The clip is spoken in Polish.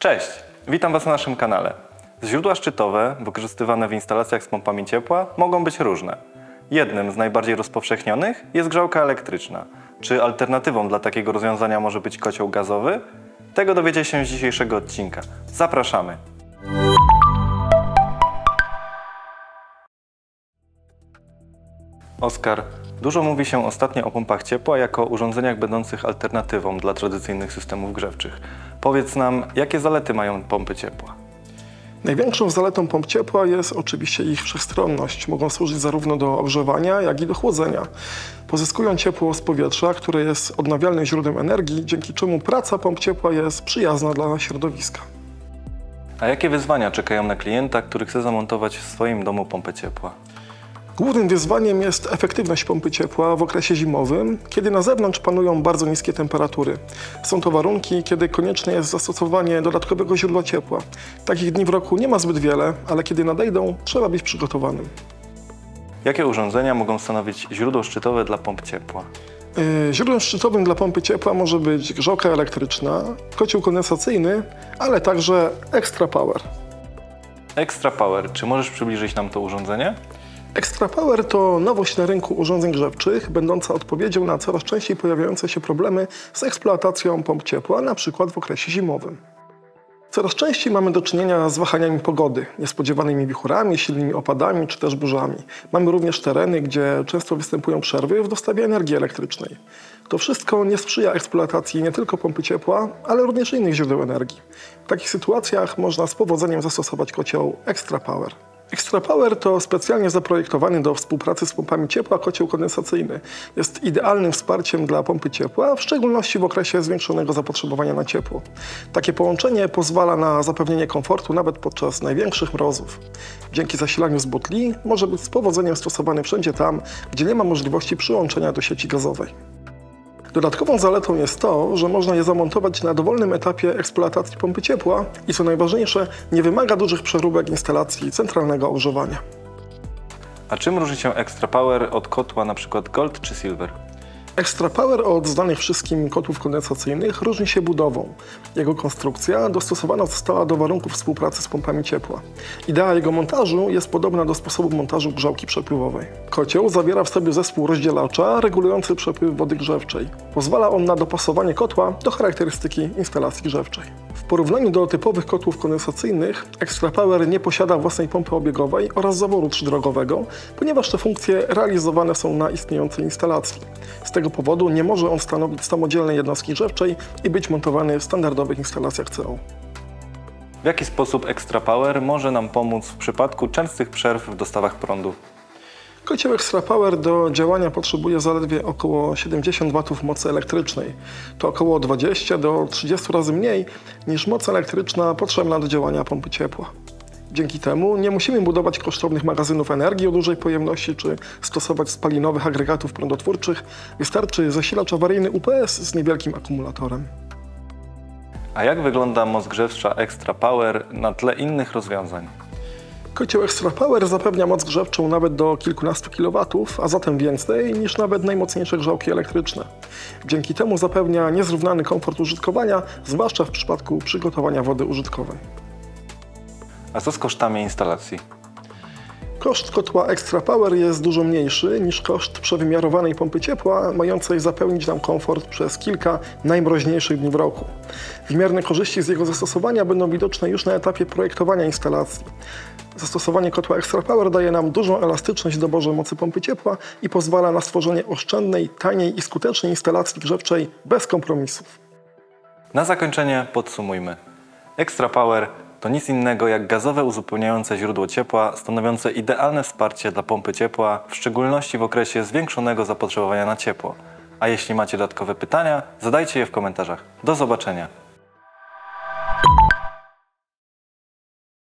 Cześć! Witam Was na naszym kanale. Źródła szczytowe wykorzystywane w instalacjach z pompami ciepła mogą być różne. Jednym z najbardziej rozpowszechnionych jest grzałka elektryczna. Czy alternatywą dla takiego rozwiązania może być kocioł gazowy? Tego dowiecie się z dzisiejszego odcinka. Zapraszamy! Oskar, dużo mówi się ostatnio o pompach ciepła jako urządzeniach będących alternatywą dla tradycyjnych systemów grzewczych. Powiedz nam, jakie zalety mają pompy ciepła? Największą zaletą pomp ciepła jest oczywiście ich wszechstronność. Mogą służyć zarówno do ogrzewania, jak i do chłodzenia. Pozyskują ciepło z powietrza, które jest odnawialnym źródłem energii, dzięki czemu praca pomp ciepła jest przyjazna dla środowiska. A jakie wyzwania czekają na klienta, który chce zamontować w swoim domu pompę ciepła? Głównym wyzwaniem jest efektywność pompy ciepła w okresie zimowym, kiedy na zewnątrz panują bardzo niskie temperatury. Są to warunki, kiedy konieczne jest zastosowanie dodatkowego źródła ciepła. Takich dni w roku nie ma zbyt wiele, ale kiedy nadejdą, trzeba być przygotowanym. Jakie urządzenia mogą stanowić źródło szczytowe dla pomp ciepła? Źródłem szczytowym dla pompy ciepła może być grzałka elektryczna, kocioł kondensacyjny, ale także Extra Power. Extra Power, czy możesz przybliżyć nam to urządzenie? Extra Power to nowość na rynku urządzeń grzewczych, będąca odpowiedzią na coraz częściej pojawiające się problemy z eksploatacją pomp ciepła, np. w okresie zimowym. Coraz częściej mamy do czynienia z wahaniami pogody, niespodziewanymi wichurami, silnymi opadami czy też burzami. Mamy również tereny, gdzie często występują przerwy w dostawie energii elektrycznej. To wszystko nie sprzyja eksploatacji nie tylko pompy ciepła, ale również innych źródeł energii. W takich sytuacjach można z powodzeniem zastosować kocioł Extra Power. Extra Power to specjalnie zaprojektowany do współpracy z pompami ciepła kocioł kondensacyjny. Jest idealnym wsparciem dla pompy ciepła, w szczególności w okresie zwiększonego zapotrzebowania na ciepło. Takie połączenie pozwala na zapewnienie komfortu nawet podczas największych mrozów. Dzięki zasilaniu z butli może być z powodzeniem stosowany wszędzie tam, gdzie nie ma możliwości przyłączenia do sieci gazowej. Dodatkową zaletą jest to, że można je zamontować na dowolnym etapie eksploatacji pompy ciepła i co najważniejsze, nie wymaga dużych przeróbek instalacji centralnego ogrzewania. A czym różni się Extra Power od kotła np. Gold czy Silver? Extra Power od znanych wszystkim kotłów kondensacyjnych różni się budową. Jego konstrukcja dostosowana została do warunków współpracy z pompami ciepła. Idea jego montażu jest podobna do sposobu montażu grzałki przepływowej. Kocioł zawiera w sobie zespół rozdzielacza regulujący przepływ wody grzewczej. Pozwala on na dopasowanie kotła do charakterystyki instalacji grzewczej. W porównaniu do typowych kotłów kondensacyjnych Extra Power nie posiada własnej pompy obiegowej oraz zaworu trzydrogowego, ponieważ te funkcje realizowane są na istniejącej instalacji. Z tego powodu nie może on stanowić samodzielnej jednostki grzewczej i być montowany w standardowych instalacjach CO. W jaki sposób Extra Power może nam pomóc w przypadku częstych przerw w dostawach prądu? Kocioł Extra Power do działania potrzebuje zaledwie około 70 W mocy elektrycznej. To około 20 do 30 razy mniej niż moc elektryczna potrzebna do działania pompy ciepła. Dzięki temu nie musimy budować kosztownych magazynów energii o dużej pojemności czy stosować spalinowych agregatów prądotwórczych. Wystarczy zasilacz awaryjny UPS z niewielkim akumulatorem. A jak wygląda moc grzewcza Extra Power na tle innych rozwiązań? Kocioł Extra Power zapewnia moc grzewczą nawet do kilkunastu kilowatów, a zatem więcej niż nawet najmocniejsze grzałki elektryczne. Dzięki temu zapewnia niezrównany komfort użytkowania, zwłaszcza w przypadku przygotowania wody użytkowej. A co z kosztami instalacji? Koszt kotła Extra Power jest dużo mniejszy niż koszt przewymiarowanej pompy ciepła, mającej zapewnić nam komfort przez kilka najmroźniejszych dni w roku. Wymierne korzyści z jego zastosowania będą widoczne już na etapie projektowania instalacji. Zastosowanie kotła Extra Power daje nam dużą elastyczność w doborze mocy pompy ciepła i pozwala na stworzenie oszczędnej, taniej i skutecznej instalacji grzewczej bez kompromisów. Na zakończenie podsumujmy. Extra Power to nic innego jak gazowe uzupełniające źródło ciepła, stanowiące idealne wsparcie dla pompy ciepła, w szczególności w okresie zwiększonego zapotrzebowania na ciepło. A jeśli macie dodatkowe pytania, zadajcie je w komentarzach. Do zobaczenia!